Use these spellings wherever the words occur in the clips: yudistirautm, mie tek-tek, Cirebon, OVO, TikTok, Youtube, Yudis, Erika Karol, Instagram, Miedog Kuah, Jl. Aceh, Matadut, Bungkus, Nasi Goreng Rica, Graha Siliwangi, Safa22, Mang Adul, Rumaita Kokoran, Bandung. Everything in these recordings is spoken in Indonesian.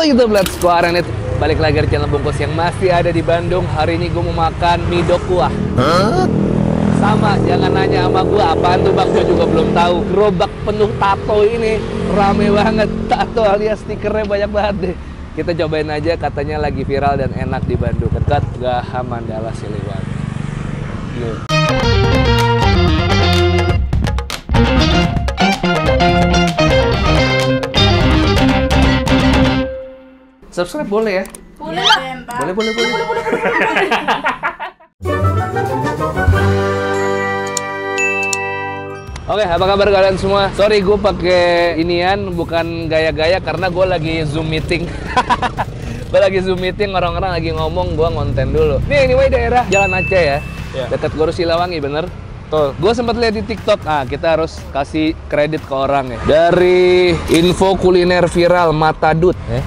Hello YouTube, let's go Aranet. Balik lagi di channel Bungkus yang masih ada di Bandung. Hari ini gue mau makan miedog kuah. Sama, jangan nanya sama gue apaan tuh bang, gue juga belum tahu. Gerobak penuh tato ini rame banget. Tato alias stikernya banyak banget deh. Kita cobain aja, katanya lagi viral dan enak di Bandung. Dekat Graha Siliwangi. Subscribe boleh ya? Boleh lah. Boleh. Oke, apa kabar kalian semua? Sorry gue pakai inian bukan gaya-gaya karena gue lagi Zoom meeting. Orang-orang lagi ngomong, gue ngonten dulu. Nih, anyway daerah Jalan Aceh ya. Yeah. Dekat Graha Siliwangi bener. Tuh, gue sempat lihat di TikTok. Ah, kita harus kasih kredit ke orang ya. Dari info kuliner viral Matadut ya.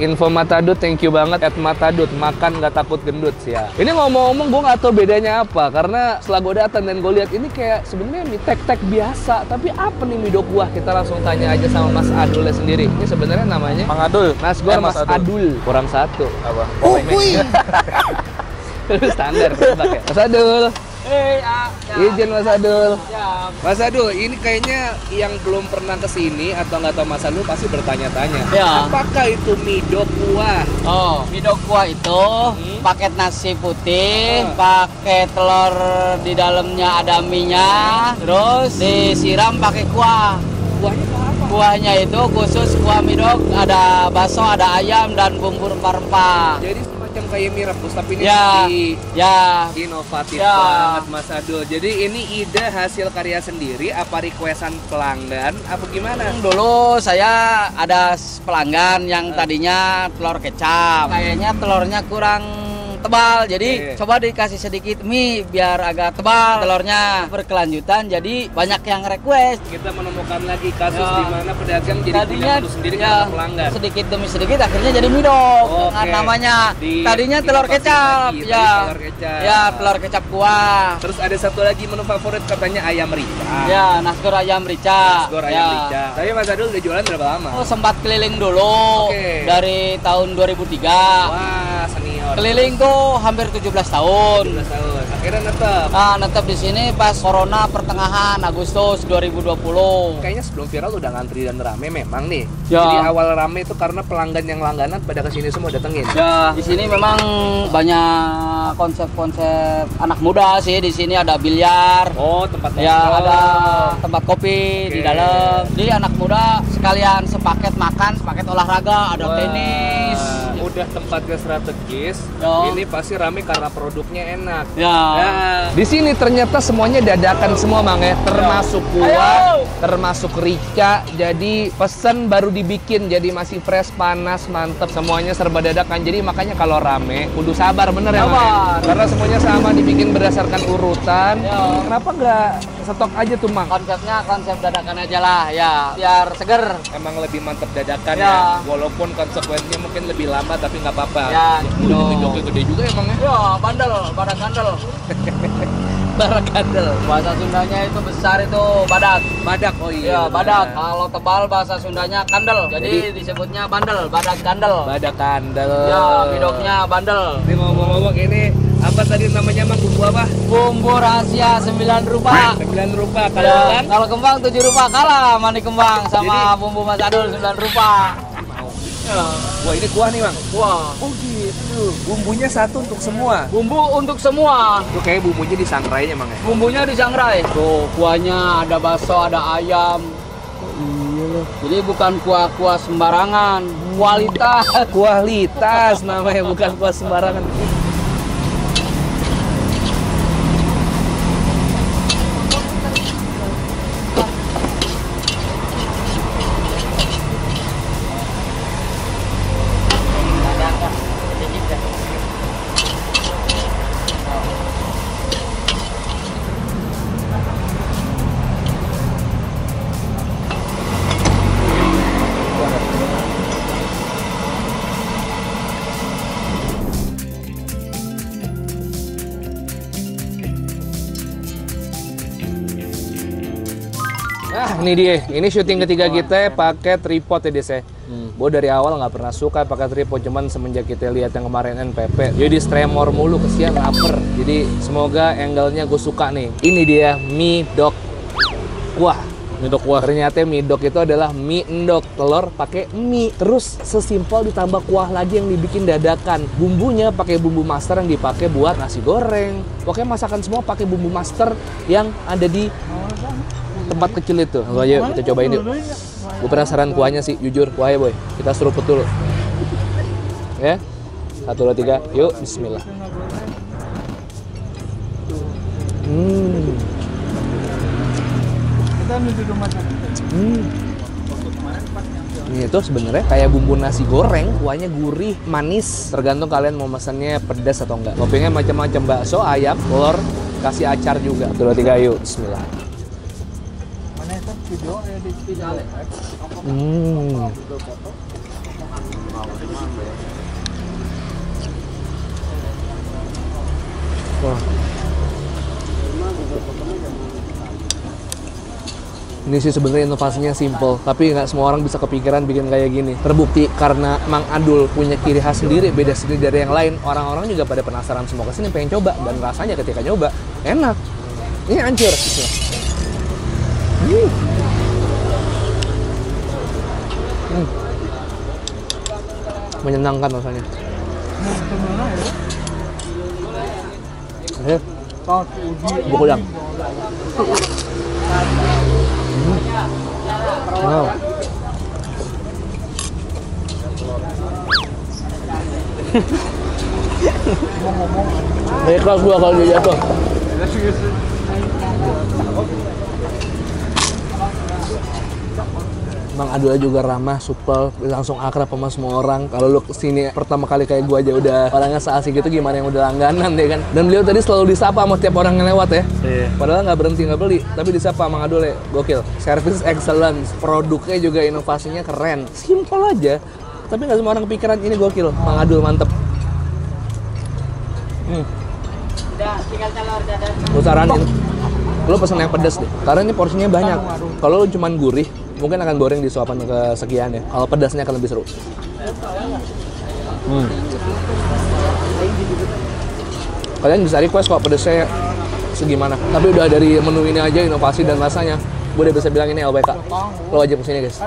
Info Matadut, thank you banget at Matadut, makan gak takut gendut sih ya. Ini ngomong-ngomong gue gak tau bedanya apa, karena setelah gue datang dan gue lihat ini kayak sebenarnya mie tek-tek biasa, tapi apa nih miedog kuah? Kita langsung tanya aja sama Mas Adulnya sendiri. Ini sebenarnya namanya Mang Adul. Mas gue Mas Adul. Kurang satu. Apa? Wih. Standar ya. Mas Adul. Hey, izin Mas Adul. Ya. Mas Adul, ini kayaknya yang belum pernah kesini atau nggak tahu Mas Adul pasti bertanya-tanya. Ya. Apakah itu miedog kuah? Oh, miedog kuah itu paket nasi putih, pakai telur di dalamnya ada mie-nya, terus disiram pakai kuah. Kuahnya apa? Kuahnya itu khusus kuah miedog, ada bakso, ada ayam dan bumbu rempah-rempah. Jadi kayak mie rebus tapi ini inovatif banget Mas Adul. Jadi ini ide hasil karya sendiri apa requestan pelanggan apa gimana? Dulu saya ada pelanggan yang tadinya telur kecap kayaknya telurnya kurang tebal, jadi coba dikasih sedikit mie biar agak tebal telurnya, berkelanjutan, jadi banyak yang request. Kita menemukan lagi kasus di mana pedagang jadi tadinya punya sendiri karena pelanggan sedikit demi sedikit akhirnya jadi miedog dengan namanya tadinya telur kecap lagi, telur kecap kuah. Terus ada satu lagi menu favorit katanya ayam rica nasgor ayam rica. Tapi Mas Adul udah jualan berapa lama? Oh, sempat keliling dulu dari tahun 2003. Wah, senior. Keliling tuh hampir 17 tahun. 17 tahun. Akhirnya netep. Nah, netep di sini pas corona pertengahan Agustus 2020. Kayaknya sebelum viral udah ngantri dan rame memang nih. Ya. Jadi awal rame itu karena pelanggan yang langganan pada kesini semua datengin. Ya, di sini memang banyak konsep-konsep anak muda sih. Di sini ada biliar. Oh, tempat nongkrong. Ya, ada tempat kopi di dalam. Jadi anak muda sekalian sepaket makan, sepaket olahraga, ada tenis. Udah tempatnya strategis. Ini pasti rame karena produknya enak. Di sini ternyata semuanya dadakan semua Mang ya, termasuk kuah, termasuk rica. Jadi pesan baru dibikin, jadi masih fresh, panas, mantep. Semuanya serba dadakan. Jadi makanya kalau rame kudu sabar bener ya Mang ya? Karena semuanya sama dibikin berdasarkan urutan. Kenapa nggak stok aja tuh Mang? Konsepnya konsep dadakan aja lah ya, biar seger. Emang lebih mantep dadakan ya, walaupun konsekuensinya mungkin lebih lama tapi nggak apa-apa. Miedognya gede juga emang ya? Ya, bandel. Barang kandel. Bahasa Sundanya itu besar itu badak. Badak. Kalau tebal bahasa Sundanya kandel. Jadi disebutnya bandel, badak kandel. Ya, miedognya bandel. Ini ngomong-ngomong ini apa tadi namanya Mang, bumbu apa? Bumbu rahasia 9 rupa. 9 rupa. Kalau kembang 7 rupa, kalah mani kembang sama bumbu Mas Adul 9 rupa. Wah, ini kuah nih Bang. Wah. Oh gitu. Bumbunya satu untuk semua. Itu kayak bumbunya disangrainya Bang ya. Bumbunya disangrai. Tuh, kuahnya ada bakso, ada ayam. Jadi bukan kuah-kuah sembarangan. Kualitas. Kualitas namanya, bukan kuah sembarangan. Ini dia, ini syuting ketiga kita pakai tripod ya Des ya. Gue dari awal nggak pernah suka pakai tripod, cuman semenjak kita lihat yang kemarin NPP, jadi tremor mulu, kesian lapar. Jadi semoga angle-nya gue suka nih. Ini dia Miedog Kuah. Miedog kuah. Ternyata miedog itu adalah mie endog, telur pakai mie. Terus sesimpel ditambah kuah lagi yang dibikin dadakan. Bumbunya pakai bumbu master yang dipakai buat nasi goreng. Pokoknya masakan semua pakai bumbu master yang ada di tempat kecil itu. Lalu aja kita cobain yuk. Gue penasaran kuahnya sih, jujur. Kuahnya boy, kita seruput dulu. Ya, 1, 2, 3, yuk. Bismillah. Ini tuh sebenarnya kayak bumbu nasi goreng, kuahnya gurih, manis. Tergantung kalian mau pesannya pedas atau enggak. Toppingnya macam-macam, bakso, ayam, telur, kasih acar juga. 1, 2, 3, yuk. Bismillah. Wah. Ini sih sebenarnya inovasinya simple, tapi nggak semua orang bisa kepikiran bikin kayak gini. Terbukti karena Mang Adul punya ciri khas sendiri, beda sendiri dari yang lain. Orang-orang juga pada penasaran semua kesini, pengen coba, dan rasanya ketika nyoba enak. Ini hancur. Menyenangkan rasanya. Bukulang. Wow. Ikhlas gua kalau dia jatuh. Mang Adul juga ramah, supel, langsung akrab sama semua orang. Kalau lu kesini pertama kali kayak gua aja udah orangnya seasik gitu, gimana yang udah langganan deh kan. Dan beliau tadi selalu disapa sama setiap orang yang lewat ya. Iya. Padahal nggak berhenti nggak beli, tapi disapa Mang Adul ya, gokil. Service excellence, produknya juga inovasinya keren. Simpel aja, tapi nggak semua orang kepikiran ini gokil. Mang Adul mantep. Udah, tinggal telur dadar. Lu saranin, lu pesen yang pedas deh, karena ini porsinya banyak. Kalau lu cuman gurih, mungkin akan boring di suapan kesekian ya. Kalau pedasnya akan lebih seru. Kalian bisa request kok pedasnya segimana. Tapi udah dari menu ini aja inovasi dan rasanya, gue udah bisa bilang ini LBK. Lo aja kesini guys.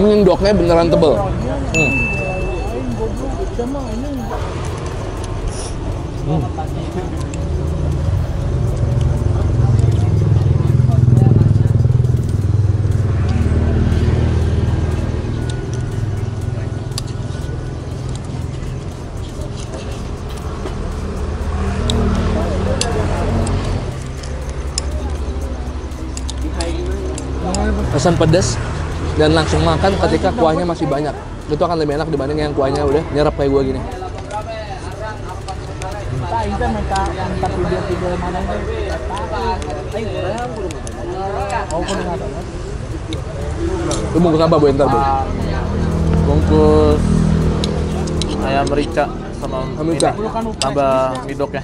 Ini doknya beneran tebel. Pesan pedas dan langsung makan ketika kuahnya masih banyak. Itu akan lebih enak dibanding yang kuahnya udah nyerap kayak gue gini. Lu bungkus apa boy ntar boy? Bungkus ayam merica sama ini tambah miedognya.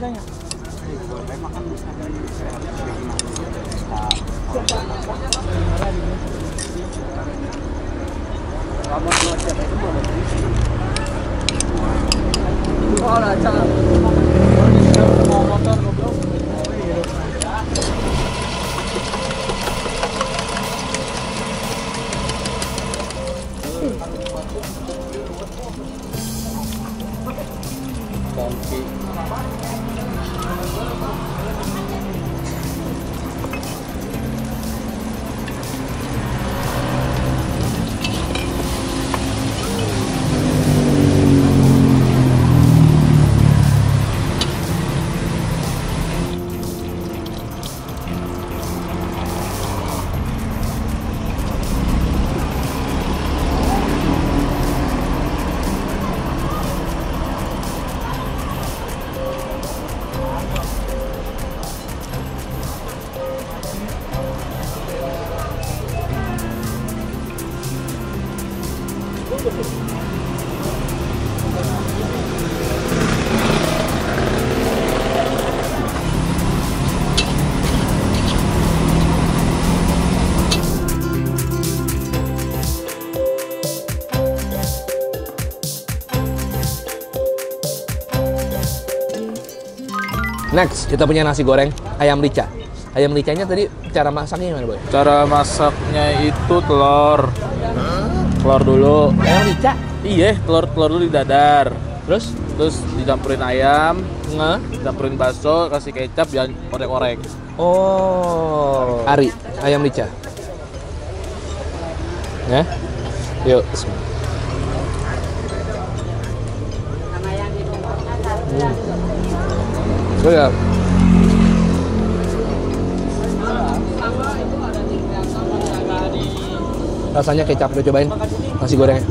Next, kita punya nasi goreng ayam rica. Ayam ricanya tadi cara masaknya gimana, Boy? Cara masaknya itu telur. Telur dulu. Ayam rica? Iya, telur dulu didadar. Terus dicampurin ayam, dicampurin bakso, kasih kecap, dan orek-orek. Oh. Ari, ayam rica. Ya. Yuk. Oh ya. Rasanya kecap, udah cobain nasi gorengnya.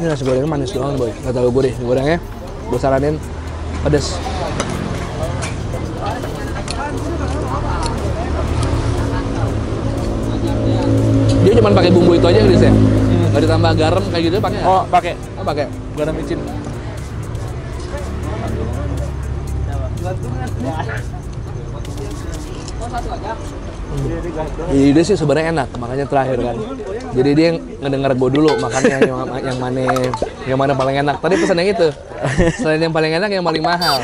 Ini nasi gorengnya manis doang, Boy. Gak terlalu gurih. Gorengnya gue saranin pedes. Dia cuma pakai bumbu itu aja, Chris, ya? Gak ditambah garam kayak gitu pakai? Oh, pakai. Oh, pakai. Garam micin. Jadi dia sih sebenarnya enak, makanya terakhir kan. Jadi dia ngedenger gue dulu, makanya yang mana paling enak. Tadi pesannya gitu, selain yang paling enak yang paling mahal.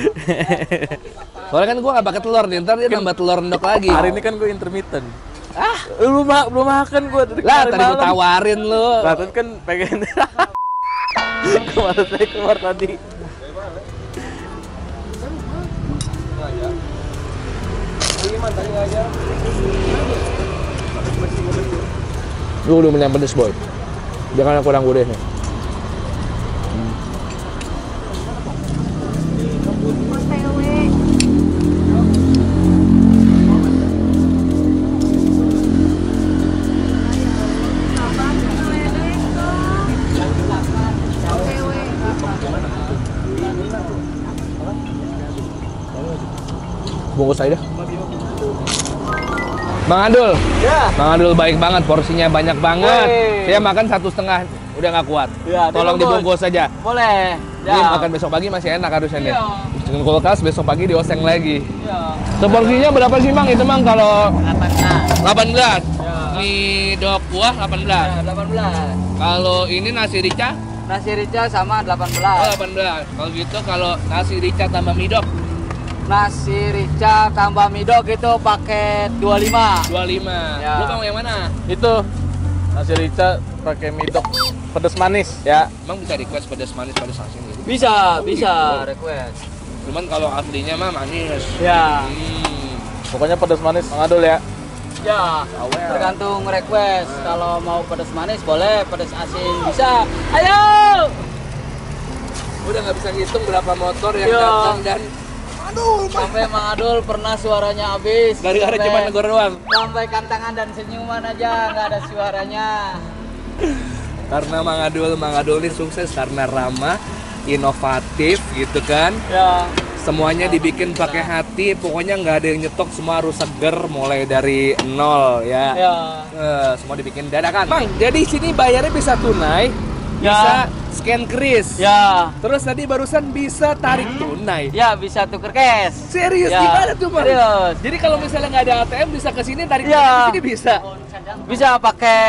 Soalnya kan gue gak pakai telur, ntar dia tambah telur endok lagi. Hari ini kan gue intermittent. Ah, lu belum makan gue tadi. Lah tadi gue tawarin lu. Lalu kan pengen. Keluar tadi. Lu udah milih yang pedes, Boy. Jangan kurang gurihnya. Bungkus aja. Mang Adul, ya. Mang Adul baik banget, porsinya banyak banget. Wey. Saya makan 1,5, udah nggak kuat. Ya, tolong dibungkus saja. Boleh. Ya. Ini makan besok pagi masih enak harusnya. Ya. Dengan kulkas besok pagi dioseng lagi. Ya. Seporsinya berapa sih, Mang? Itu, Mang, kalau 18. Ya. Miedog kuah 18. Ya, 18. Kalau ini nasi rica? Nasi rica sama 18. Oh, 18. Kalau gitu kalau nasi rica tambah miedog. Nasi rica tambah miedog itu paket 25. 25. Ya. Lu mau yang mana? Itu nasi rica pakai miedog pedas manis ya. Emang bisa request pedas manis pedas asin gitu? Bisa, bisa request. Cuman kalau aslinya mah manis. Ya. Pokoknya pedas manis Mang Adul ya. Ya. Tergantung request. Kalau mau pedas manis boleh, pedas asin bisa. Ayo. Udah nggak bisa hitung berapa motor yang datang dan sampai Mang Adul pernah suaranya habis. Gara-gara cuma negor doang. Sampai kantangan dan senyuman aja nggak ada suaranya. Karena Mang Adul ini sukses karena ramah, inovatif gitu kan. Ya. Semuanya dibikin pakai hati, pokoknya nggak ada yang nyetok, semua harus seger mulai dari nol ya. Ya. Semua dibikin dadakan. Bang, jadi sini bayarnya bisa tunai. Bisa scan kris. Ya. Terus tadi barusan bisa tarik tunai. Ya, bisa tuker cash. Serius gimana tuh, Bang? Serius. Jadi kalau misalnya nggak ada ATM bisa ke sini tarik tunai ini bisa. Bisa pakai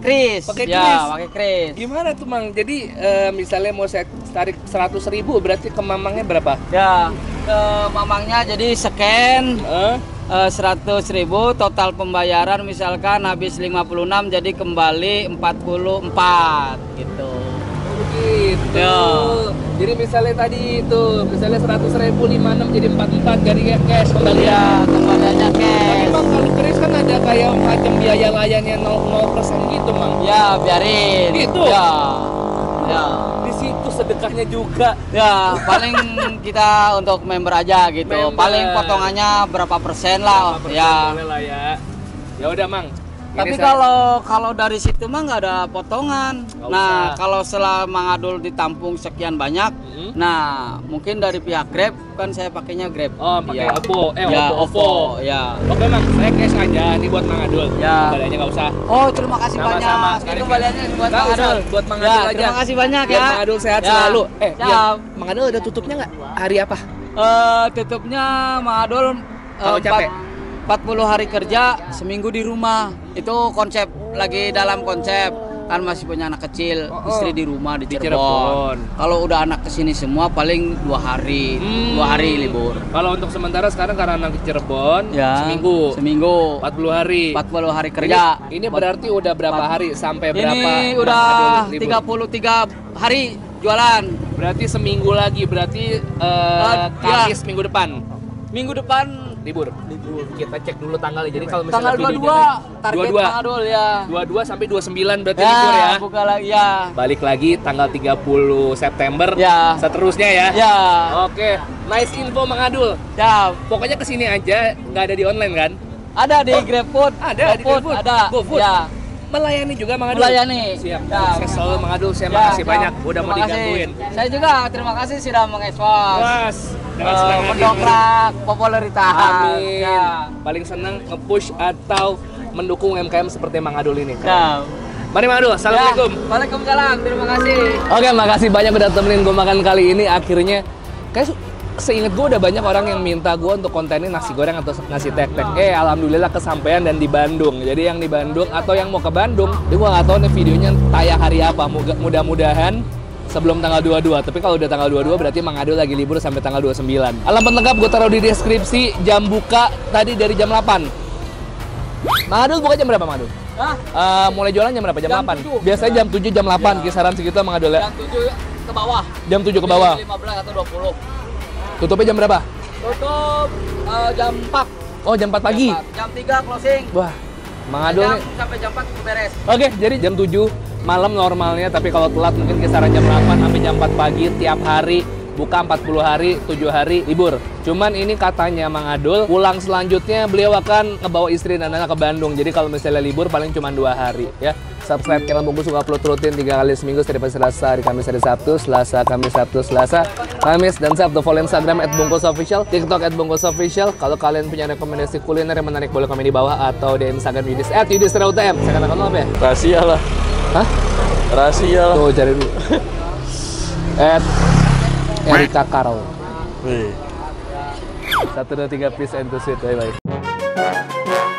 kris. Pakai kris. Ya, pakai kris. Gimana tuh, Mang? Jadi misalnya mau saya tarik 100.000 berarti ke mamangnya berapa? Ya, ke mamangnya jadi scan 100.000 total pembayaran misalkan habis 56 jadi kembali 44 gitu. Gitu. Ya. Jadi misalnya tadi itu misalnya 100.056 jadi 44 dari cash kembali ya, kembaliannya cash. Tapi Bang, kalau kris kan ada kayak macam biaya layannya 0% gitu, Mang. Ya, biarin. Gitu. Ya. Ya. Di situ sedekahnya juga. Ya, paling kita untuk member aja gitu. Member. Paling potongannya berapa persen lah. Berapa persen ya. Boleh lah ya. Ya udah, Mang. Tapi kalau dari situ mah nggak ada potongan. Nah, kalau setelah Mang Adul ditampung sekian banyak, nah mungkin dari pihak Grab, kan saya pakainya Grab. Oh, pakai OVO. Oke, Mang, saya cash aja ini buat Mang Adul. Ya. Kembaliannya nggak usah. Oh, terima kasih banyak. Itu kembaliannya buat Mang Adul. Buat Mang Adul aja. Terima kasih banyak ya. Mang Adul sehat selalu. Mang Adul ada tutupnya nggak? Hari apa? Tutupnya Mang Adul kalau capek. 40 hari kerja, seminggu di rumah. Itu konsep, lagi dalam konsep. Kan masih punya anak kecil, istri di rumah di Cirebon. Kalau udah anak kesini semua paling 2 hari, 2 hari libur. Kalau untuk sementara sekarang karena anak ke Cirebon, ya, seminggu 40 hari. 40 hari kerja. Ini berarti udah berapa hari sampai berapa? Ini udah 33 hari jualan. Berarti seminggu lagi, berarti Kamis minggu depan. Minggu depan libur. Kita cek dulu tanggalnya. Jadi kalau misalnya tanggal 22 target 22. Mang Adul ya. 22 sampai 29 berarti libur ya. Buka lagi ya. Balik lagi tanggal 30 September ya. Seterusnya ya. Ya. Oke. Nice info Mang Adul. Ya, pokoknya kesini aja, nggak ada di online kan? Ada di GrabFood, ada di GrabFood, ada GoFood. Ya. Melayani juga Mang Adul. Melayani. Siap. Ya, saya selalu Mang Adul, saya makasih banyak udah mau digangguin. Saya juga terima kasih sudah mengekspos. Mas. Mendongkrak popularitas. Amin. Ya. Paling senang nge-push atau mendukung UMKM seperti Mang Adul ini. Nah. Mari Mang Adul, assalamualaikum. Ya. Waalaikumsalam. Terima kasih. Oke, makasih banyak udah temenin gue makan kali ini. Akhirnya kayak seinget gue udah banyak orang yang minta gue untuk kontenin nasi goreng atau nasi tek-tek. Alhamdulillah kesampaian dan di Bandung. Jadi yang di Bandung atau yang mau ke Bandung, gue nggak tahu nih videonya tayang hari apa. Mudah-mudahan sebelum tanggal 22, tapi kalau udah tanggal 22 berarti Mang Adul lagi libur sampai tanggal 29. Alamat lengkap gue taruh di deskripsi. Jam buka tadi dari jam 8. Mang Adul buka jam berapa Mang Adul? Mulai jualan jam berapa? Jam 8. 7. Biasanya jam 7, jam 8 kisaran segitu Mang Adul ya. Jam 7 ke bawah. Jam 7 ke bawah. 15 atau 20. Tutupnya jam berapa? Tutup jam 4. Oh, jam 4 pagi. Jam 3 closing. Wah. Mang Adul nih sampai jam 4 beres. Oke, jadi jam 7 malam normalnya, tapi kalau telat mungkin kisaran jam 8 sampai jam 4 pagi tiap hari. Buka 40 hari, 7 hari libur. Cuman ini katanya Mang Adul pulang selanjutnya beliau akan ngebawa istri dan anak ke Bandung. Jadi kalau misalnya libur paling cuma 2 hari ya. Subscribe channel Bungkus, suka upload rutin 3 kali seminggu, setiap Selasa, hari Kamis, hari Sabtu, Selasa, Kamis, Sabtu, Selasa, Kamis, dan Sabtu. Follow Instagram @bungkusofficial, TikTok @bungkusofficial. Kalau kalian punya rekomendasi kuliner yang menarik boleh komen di bawah atau di Instagram Yudis @yudistirautm. Saya katakan apa ya? Rahasia lah. Hah? Rahasia lah. Tuh cari dulu. Erika Karol. 1, 2, 3 peace and to sweet. Bye bye.